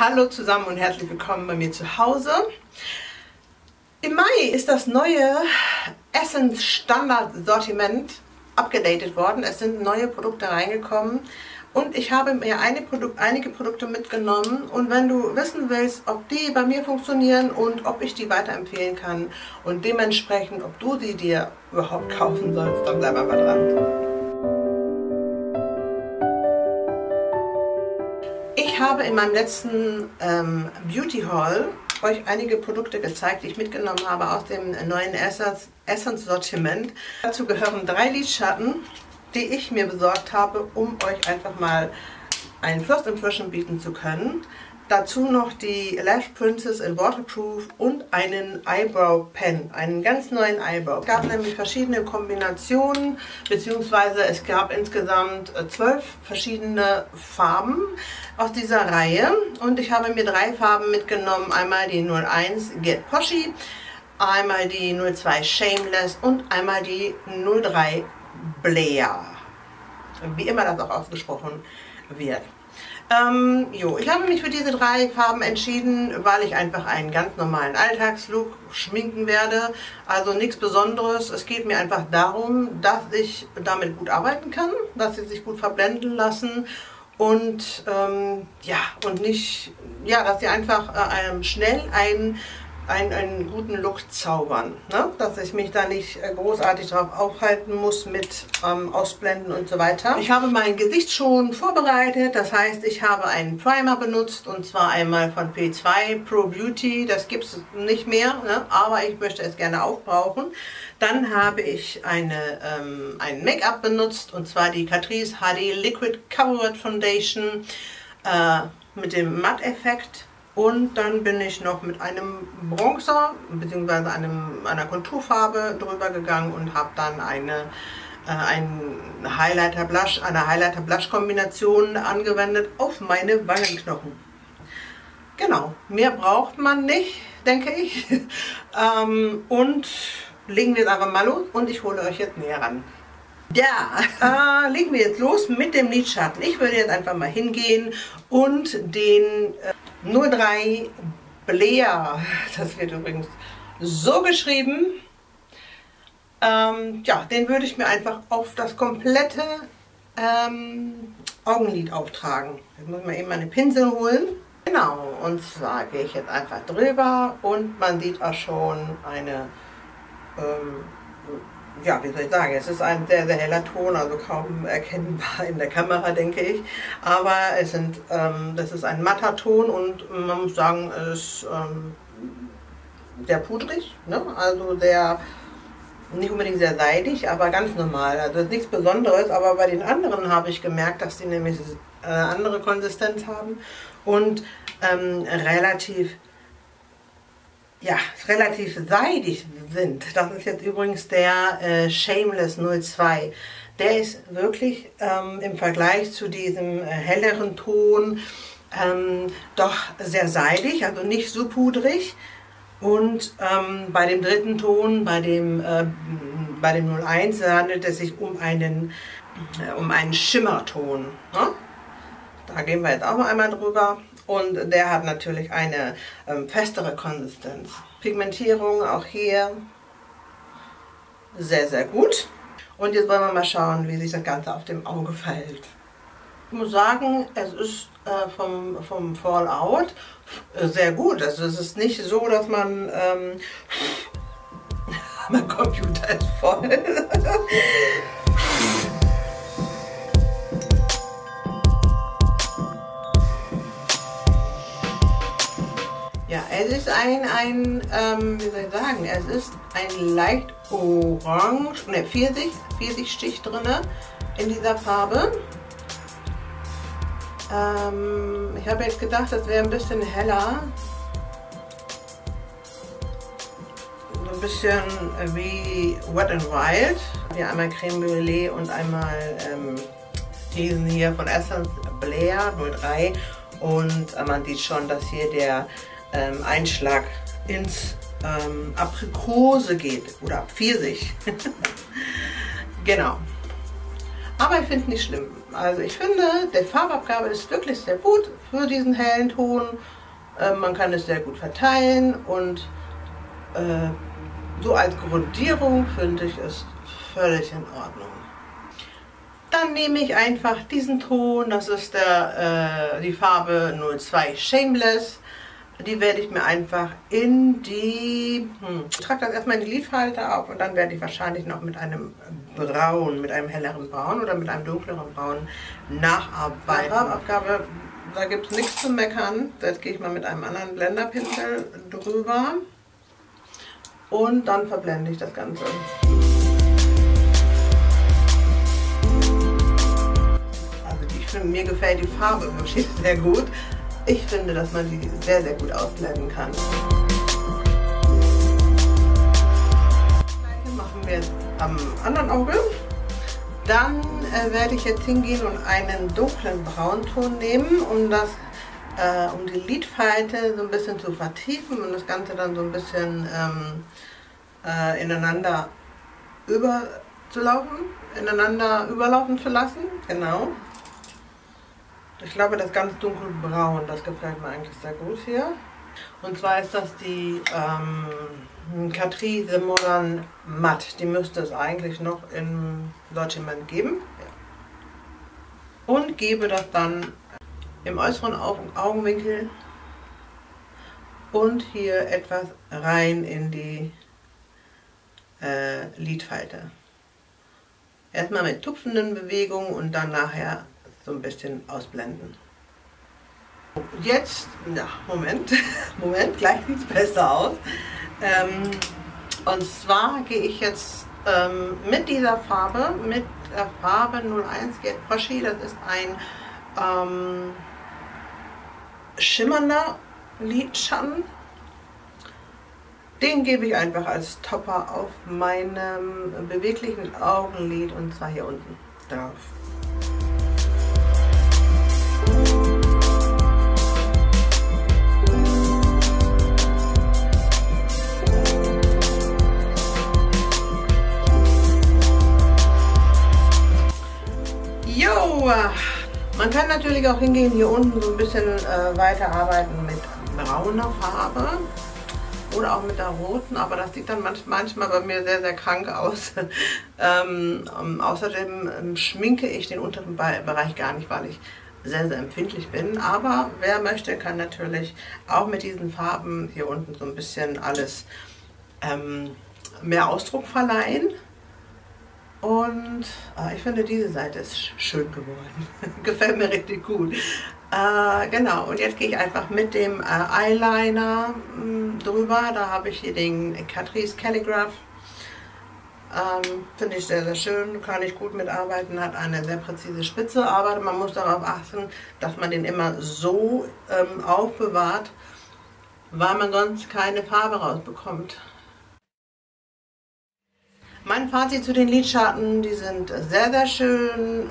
Hallo zusammen und herzlich willkommen bei mir zu Hause. Im Mai ist das neue Essence Standard Sortiment abgedatet worden. Es sind neue Produkte reingekommen und ich habe mir einige Produkte mitgenommen. Und wenn du wissen willst, ob die bei mir funktionieren und ob ich die weiterempfehlen kann und dementsprechend, ob du sie dir überhaupt kaufen sollst, dann bleib einfach dran. Ich habe in meinem letzten Beauty Haul euch einige Produkte gezeigt, die ich mitgenommen habe aus dem neuen Essence Sortiment. Dazu gehören 3 Lidschatten, die ich mir besorgt habe, um euch einfach mal einen First Impression bieten zu können. Dazu noch die Lash Princess in Waterproof und einen Eyebrow Pen, einen ganz neuen Eyebrow. Es gab nämlich verschiedene Kombinationen, beziehungsweise es gab insgesamt 12 verschiedene Farben aus dieser Reihe. Und ich habe mir 3 Farben mitgenommen, einmal die 01 Get Poshy, einmal die 02 Shameless und einmal die 03 Blair. Wie immer das auch ausgesprochen wird. Ich habe mich für diese 3 Farben entschieden, weil ich einfach einen ganz normalen Alltagslook schminken werde. Also nichts Besonderes. Es geht mir einfach darum, dass ich damit gut arbeiten kann, dass sie sich gut verblenden lassen und dass sie einfach schnell einen guten Look zaubern, ne? Dass ich mich da nicht großartig drauf aufhalten muss mit Ausblenden und so weiter. Ich habe mein Gesicht schon vorbereitet, das heißt, ich habe einen Primer benutzt und zwar einmal von P2 Pro Beauty, das gibt es nicht mehr, ne? Aber ich möchte es gerne aufbrauchen. Dann habe ich ein Make-up benutzt und zwar die Catrice HD Liquid Coverage Foundation mit dem Matt-Effekt. Und dann bin ich noch mit einem Bronzer bzw. einer Konturfarbe drüber gegangen und habe dann einen Highlighter-Blush-Kombination angewendet auf meine Wangenknochen. Genau, mehr braucht man nicht, denke ich. Und legen wir jetzt einfach mal los und ich hole euch jetzt näher ran. Ja, legen wir jetzt los mit dem Lidschatten. Ich würde jetzt einfach mal hingehen und den 03 Blair, das wird übrigens so geschrieben, den würde ich mir einfach auf das komplette Augenlid auftragen. Jetzt muss ich mal eben meine Pinsel holen. Genau, und zwar gehe ich jetzt einfach drüber und man sieht auch schon eine, wie soll ich sagen, es ist ein sehr, sehr heller Ton, also kaum erkennbar in der Kamera, denke ich. Aber es sind, das ist ein matter Ton und man muss sagen, es ist sehr pudrig, ne? Also sehr, nicht unbedingt sehr seidig, aber ganz normal. Also es ist nichts Besonderes, aber bei den anderen habe ich gemerkt, dass die nämlich eine andere Konsistenz haben und relativ seidig sind. Das ist jetzt übrigens der Shameless 02. Der ist wirklich im Vergleich zu diesem helleren Ton doch sehr seidig, also nicht so pudrig. Und bei dem dritten Ton, bei dem 01, handelt es sich um einen Schimmerton. Ne? Da gehen wir jetzt auch mal einmal drüber. Und der hat natürlich eine festere Konsistenz. Pigmentierung auch hier sehr, sehr gut. Und jetzt wollen wir mal schauen, wie sich das Ganze auf dem Auge verhält. Ich muss sagen, es ist vom Fallout sehr gut. Also es ist nicht so, dass man... mein Computer ist voll. Ja, es ist ein leicht orange, ne, Pfirsichstich drin in dieser Farbe. Ich habe jetzt gedacht, das wäre ein bisschen heller. So ein bisschen wie Wet n Wild. Hier einmal Creme Brûlée und einmal diesen hier von Essence Blair 03. Und man sieht schon, dass hier der Einschlag ins Aprikose geht oder Pfirsich. Genau. Aber ich finde es nicht schlimm. Also ich finde, die Farbabgabe ist wirklich sehr gut für diesen hellen Ton. Man kann es sehr gut verteilen und so als Grundierung finde ich es völlig in Ordnung. Dann nehme ich einfach diesen Ton, das ist die Farbe 02 Shameless. Die werde ich mir einfach in die... Ich trage das erstmal in die Lidfalte auf und dann werde ich wahrscheinlich noch mit einem Braun, mit einem helleren Braun oder mit einem dunkleren Braun nacharbeiten. Farbabgabe, da gibt es nichts zu meckern. Jetzt gehe ich mal mit einem anderen Blenderpinsel drüber und dann verblende ich das Ganze. Also ich finde, mir gefällt die Farbe wirklich sehr gut. Ich finde, dass man die sehr, sehr gut ausblenden kann. Das machen wir jetzt am anderen Auge. Dann werde ich jetzt hingehen und einen dunklen Braunton nehmen, um die Lidfalte so ein bisschen zu vertiefen und das Ganze dann so ein bisschen ineinander überlaufen zu lassen. Genau. Ich glaube, das ganz dunkelbraun, das gefällt mir eigentlich sehr gut hier. Und zwar ist das die Catrice Modern Matte. Die müsste es eigentlich noch im Sortiment geben. Und gebe das dann im äußeren Augenwinkel und hier etwas rein in die Lidfalte. Erstmal mit tupfenden Bewegungen und dann nachher so ein bisschen ausblenden. Jetzt, ja, Moment, gleich sieht es besser aus. Und zwar gehe ich jetzt mit der Farbe 01 Gelb-Broschi, das ist ein schimmernder Lidschatten. Den gebe ich einfach als Topper auf meinem beweglichen Augenlid und zwar hier unten drauf. Man kann natürlich auch hingehen, hier unten so ein bisschen weiterarbeiten mit brauner Farbe oder auch mit der roten, aber das sieht dann manchmal bei mir sehr, sehr krank aus. Außerdem schminke ich den unteren Bereich gar nicht, weil ich sehr, sehr empfindlich bin. Aber wer möchte, kann natürlich auch mit diesen Farben hier unten so ein bisschen alles mehr Ausdruck verleihen. Und ich finde, diese Seite ist schön geworden. Gefällt mir richtig gut. Genau, und jetzt gehe ich einfach mit dem Eyeliner drüber. Da habe ich hier den Catrice Calligraph. Finde ich sehr, sehr schön. Kann ich gut mitarbeiten. Hat eine sehr präzise Spitze, aber man muss darauf achten, dass man den immer so aufbewahrt, weil man sonst keine Farbe rausbekommt. Mein Fazit zu den Lidschatten, die sind sehr, sehr schön,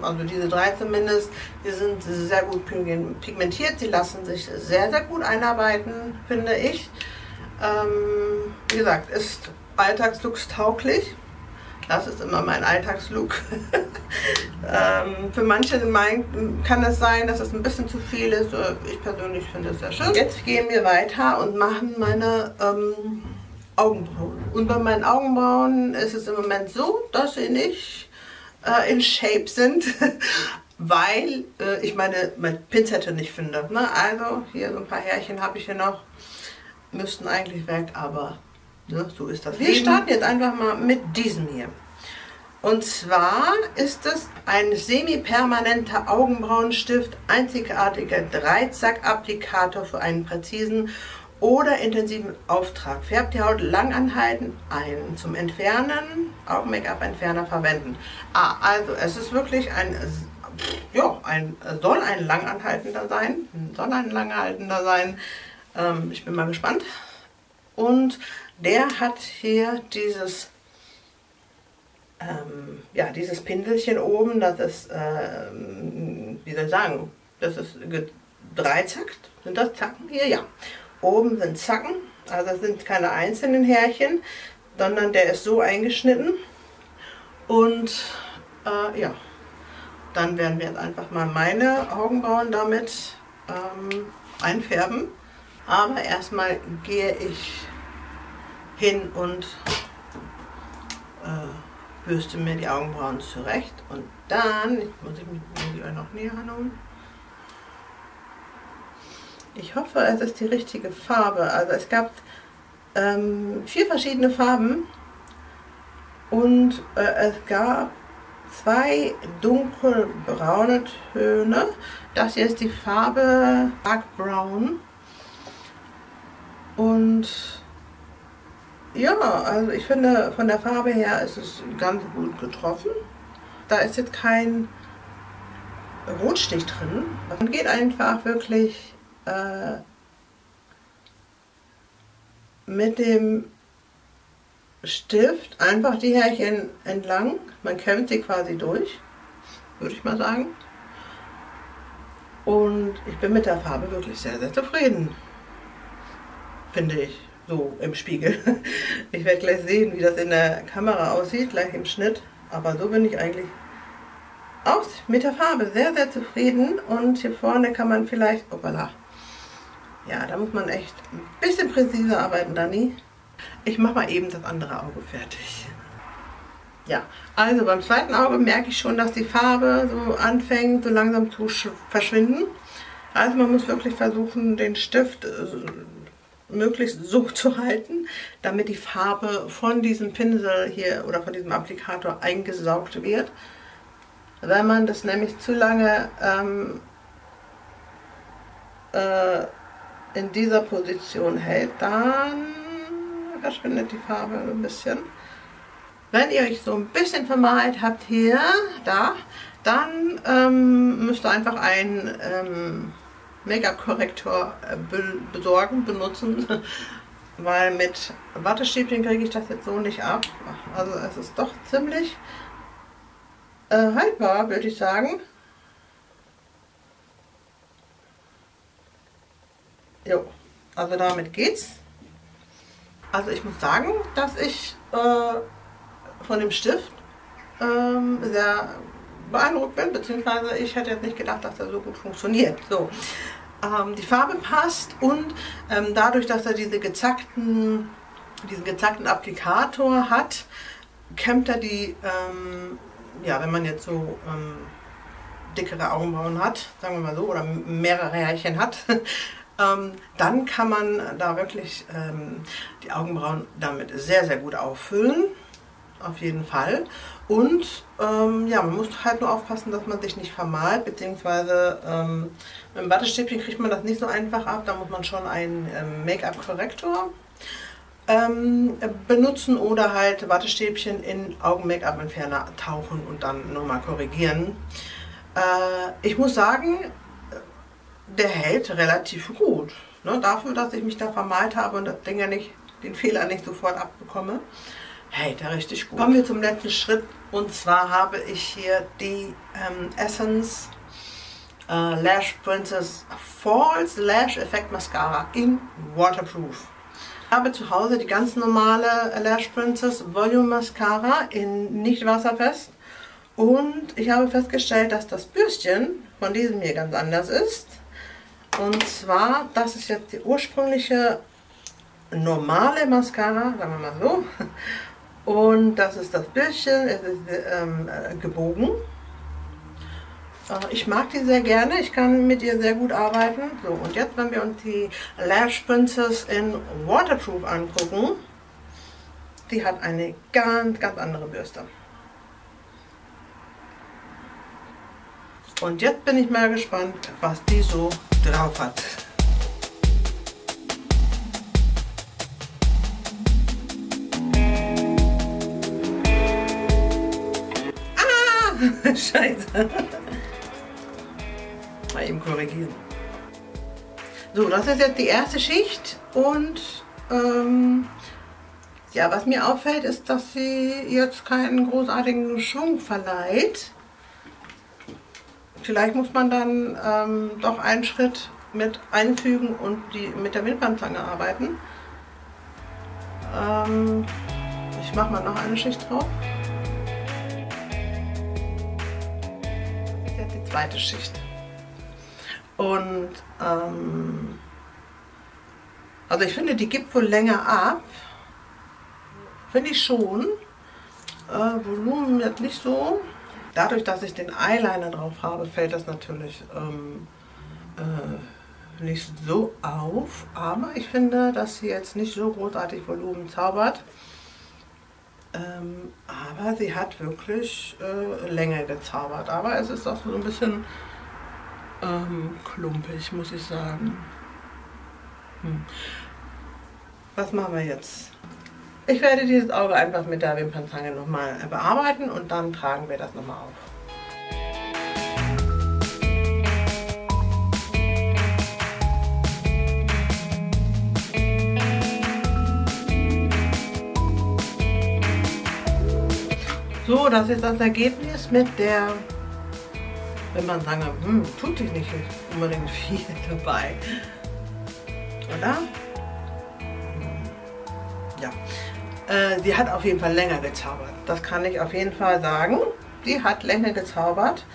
also diese drei zumindest, die sind sehr gut pigmentiert, sie lassen sich sehr, sehr gut einarbeiten, finde ich. Wie gesagt, ist Alltagslooks tauglich, das ist immer mein Alltagslook. Für manche kann es sein, dass es ein bisschen zu viel ist, ich persönlich finde es sehr schön. Jetzt gehen wir weiter und machen meine Augenbrauen. Und bei meinen Augenbrauen ist es im Moment so, dass sie nicht in Shape sind, weil ich meine Pinzette nicht finde. Ne? Also hier so ein paar Härchen habe ich hier noch, müssten eigentlich weg, aber ne, so ist das. Wir starten jetzt einfach mal mit diesem hier. Und zwar ist es ein semi-permanenter Augenbrauenstift, einzigartiger Dreizack-Applikator für einen präzisen oder intensiven Auftrag. Färbt die Haut lang anhalten ein. Zum Entfernen, auch Make-up-Entferner verwenden. Also es ist wirklich soll ein langanhaltender sein. Ich bin mal gespannt. Und der hat hier dieses, dieses Pinselchen oben, das ist, wie soll ich sagen, das ist gedreizackt. Sind das Zacken hier? Ja. Oben sind Zacken, also das sind keine einzelnen Härchen, sondern der ist so eingeschnitten und Dann werden wir jetzt einfach mal meine Augenbrauen damit einfärben. Aber erstmal gehe ich hin und bürste mir die Augenbrauen zurecht. Und dann, muss ich euch noch näher hanholen. Ich hoffe, es ist die richtige Farbe. Also es gab 4 verschiedene Farben und es gab 2 dunkelbraune Töne. Das hier ist die Farbe Dark Brown. Und ja, also ich finde, von der Farbe her ist es ganz gut getroffen. Da ist jetzt kein Rotstich drin. Man geht einfach wirklich mit dem Stift einfach die Härchen entlang. Man kämmt sie quasi durch, würde ich mal sagen. Und ich bin mit der Farbe wirklich sehr, sehr zufrieden. Finde ich, so im Spiegel. Ich werde gleich sehen, wie das in der Kamera aussieht, gleich im Schnitt. Aber so bin ich eigentlich auch mit der Farbe sehr, sehr zufrieden. Und hier vorne kann man vielleicht, hoppala, ja, da muss man echt ein bisschen präziser arbeiten, Dani. Ich mache mal eben das andere Auge fertig. Ja, also beim zweiten Auge merke ich schon, dass die Farbe so anfängt, so langsam zu verschwinden. Also man muss wirklich versuchen, den Stift möglichst so zu halten, damit die Farbe von diesem Pinsel hier oder von diesem Applikator eingesaugt wird. Wenn man das nämlich zu lange in dieser Position hält, dann verschwindet die Farbe ein bisschen. Wenn ihr euch so ein bisschen vermalt habt hier, da, dann müsst ihr einfach ein Make-up-Korrektor benutzen, weil mit Wattestäbchen kriege ich das jetzt so nicht ab. Also es ist doch ziemlich haltbar, würde ich sagen. Jo, also damit geht's. Also ich muss sagen, dass ich von dem Stift sehr beeindruckt bin, beziehungsweise ich hätte jetzt nicht gedacht, dass er so gut funktioniert. So, die Farbe passt und dadurch, dass er diesen gezackten Applikator hat, kämmt er die, ja, wenn man jetzt so dickere Augenbrauen hat, sagen wir mal so, oder mehrere Härchen hat, dann kann man da wirklich die Augenbrauen damit sehr, sehr gut auffüllen. Auf jeden Fall. Und ja, man muss halt nur aufpassen, dass man sich nicht vermalt, beziehungsweise mit dem Wattestäbchen kriegt man das nicht so einfach ab. Da muss man schon einen Make-up-Korrektor benutzen oder halt Wattestäbchen in Augen-Make-up-Entferner tauchen und dann nochmal korrigieren. Ich muss sagen, der hält relativ gut. Ne? Dafür, dass ich mich da vermalt habe und das Ding ja nicht, den Fehler nicht sofort abbekomme. Hey, da richtig gut. Kommen wir zum letzten Schritt, und zwar habe ich hier die Essence Lash Princess False Lash Effect Mascara in Waterproof. Ich habe zu Hause die ganz normale Lash Princess Volume Mascara in nicht wasserfest, und ich habe festgestellt, dass das Bürstchen von diesem hier ganz anders ist. Und zwar, das ist jetzt die ursprüngliche normale Mascara, sagen wir mal so. Und das ist das Bürstchen, es ist gebogen. Ich mag die sehr gerne, ich kann mit ihr sehr gut arbeiten. So, und jetzt, wenn wir uns die Lash Princess in Waterproof angucken, die hat eine ganz, ganz andere Bürste. Und jetzt bin ich mal gespannt, was die so drauf hat. Scheiße. Mal eben korrigieren. So, das ist jetzt die erste Schicht, und ja, was mir auffällt, ist, dass sie jetzt keinen großartigen Schwung verleiht. Vielleicht muss man dann doch einen Schritt mit einfügen und mit der Wimpernzange arbeiten. Ich mache mal noch eine Schicht drauf. zweite Schicht. Und also ich finde, die gibt wohl länger ab. Finde ich schon. Volumen jetzt nicht so. Dadurch, dass ich den Eyeliner drauf habe, fällt das natürlich nicht so auf. Aber ich finde, dass sie jetzt nicht so großartig Volumen zaubert. Aber sie hat wirklich Länge gezaubert. Aber es ist auch so ein bisschen klumpig, muss ich sagen. Was machen wir jetzt? Ich werde dieses Auge einfach mit der Wimpernzange nochmal bearbeiten und dann tragen wir das nochmal auf. So, das ist das Ergebnis mit der Wimpernzange. Tut sich nicht unbedingt viel dabei, oder? Ja. Die hat auf jeden Fall länger gezaubert. Das kann ich auf jeden Fall sagen. Die hat länger gezaubert.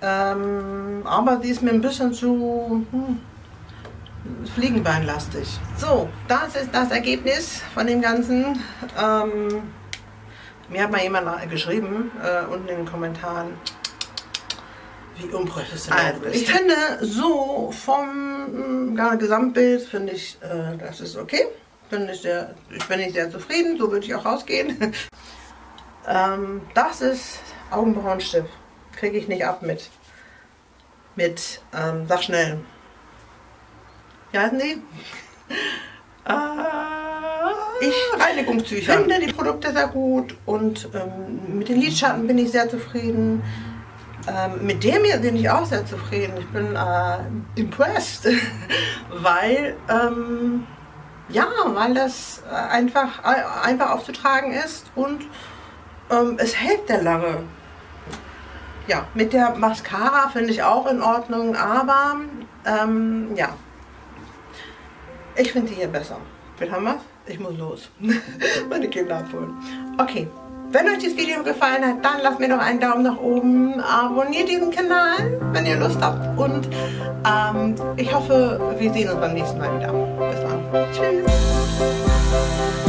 Aber die ist mir ein bisschen zu fliegenbeinlastig. So, das ist das Ergebnis von dem Ganzen. Mir hat mal jemand geschrieben, unten in den Kommentaren, wie unprofessionell du bist. Ich finde, so vom Gesamtbild, finde ich, das ist okay. Ich bin sehr zufrieden, so würde ich auch rausgehen. Das ist Augenbrauenstift. Kriege ich nicht ab mit sag schnell. Wie heißen die? Reinigungstücher. Ich finde die Produkte sehr gut und mit den Lidschatten bin ich sehr zufrieden. Mit dem hier bin ich auch sehr zufrieden. Ich bin impressed, weil ja, weil das einfach aufzutragen ist und es hält sehr lange. Ja, mit der Mascara finde ich auch in Ordnung, aber ja, ich finde die hier besser. Wie haben wir es? Ich muss los, meine Kinder abholen. Okay, wenn euch dieses Video gefallen hat, dann lasst mir doch einen Daumen nach oben, abonniert diesen Kanal, wenn ihr Lust habt und ich hoffe, wir sehen uns beim nächsten Mal wieder. Bis dann. Tschüss.